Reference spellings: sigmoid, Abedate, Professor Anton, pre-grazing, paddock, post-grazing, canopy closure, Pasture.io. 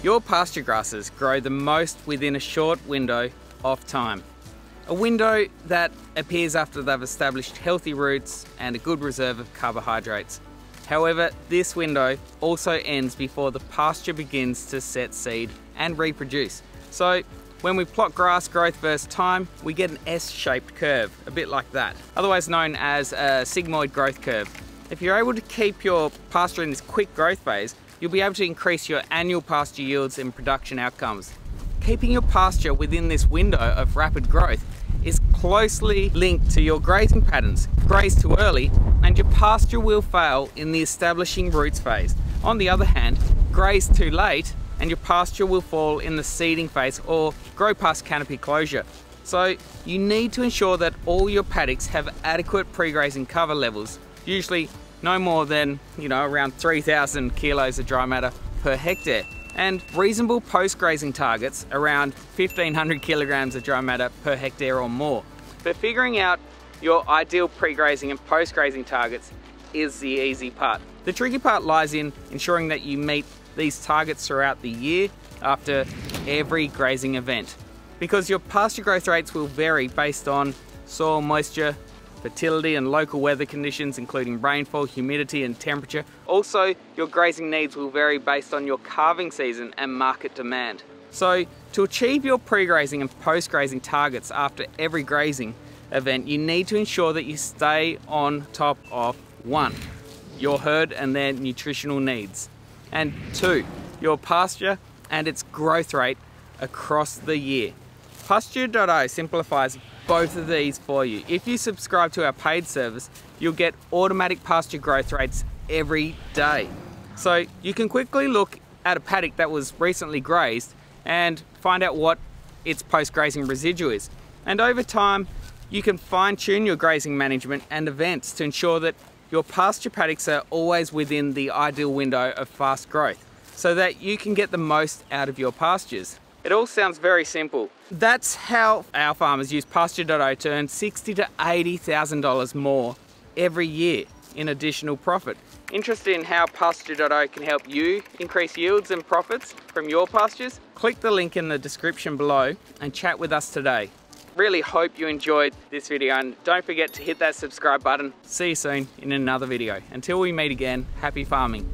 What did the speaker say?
Your pasture grasses grow the most within a short window of time. A window that appears after they've established healthy roots and a good reserve of carbohydrates. However, this window also ends before the pasture begins to set seed and reproduce. So when we plot grass growth versus time, we get an S-shaped curve, a bit like that, otherwise known as a sigmoid growth curve. If you're able to keep your pasture in this quick growth phase, you'll be able to increase your annual pasture yields and production outcomes. Keeping your pasture within this window of rapid growth is closely linked to your grazing patterns. Graze too early and your pasture will fail in the establishing roots phase. On the other hand, graze too late and your pasture will fall in the seeding phase or grow past canopy closure. So you need to ensure that all your paddocks have adequate pre-grazing cover levels, usually no more than, around 3,000 kilos of dry matter per hectare, and reasonable post-grazing targets around 1,500 kilograms of dry matter per hectare or more. But figuring out your ideal pre-grazing and post-grazing targets is the easy part. The tricky part lies in ensuring that you meet these targets throughout the year after every grazing event, because your pasture growth rates will vary based on soil moisture, fertility and local weather conditions, including rainfall, humidity and temperature. Also, your grazing needs will vary based on your calving season and market demand. So, to achieve your pre-grazing and post-grazing targets after every grazing event, you need to ensure that you stay on top of 1, your herd and their nutritional needs, and 2, your pasture and its growth rate across the year. Pasture.io simplifies both of these for you. If you subscribe to our paid service, you'll get automatic pasture growth rates every day. So you can quickly look at a paddock that was recently grazed and find out what its post-grazing residue is. And over time, you can fine-tune your grazing management and events to ensure that your pasture paddocks are always within the ideal window of fast growth so that you can get the most out of your pastures. It all sounds very simple. That's how our farmers use Pasture.io to earn $60,000 to $80,000 more every year in additional profit. Interested in how Pasture.io can help you increase yields and profits from your pastures? Click the link in the description below and chat with us today. Really hope you enjoyed this video and don't forget to hit that subscribe button. See you soon in another video. Until we meet again, happy farming.